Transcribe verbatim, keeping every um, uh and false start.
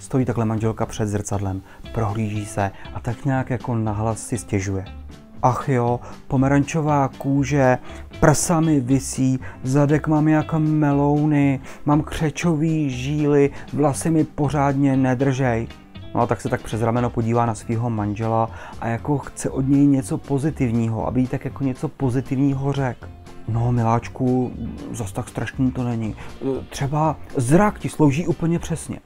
Stojí takhle manželka před zrcadlem, prohlíží se a tak nějak jako nahlas si stěžuje. Ach jo, pomerančová kůže, prsa mi visí, zadek mám jak melouny, mám křečový žíly, vlasy mi pořádně nedržej. No a tak se tak přes rameno podívá na svého manžela a jako chce od něj něco pozitivního, aby jí tak jako něco pozitivního řekl. No miláčku, zas tak strašný to není. Třeba zrak ti slouží úplně přesně.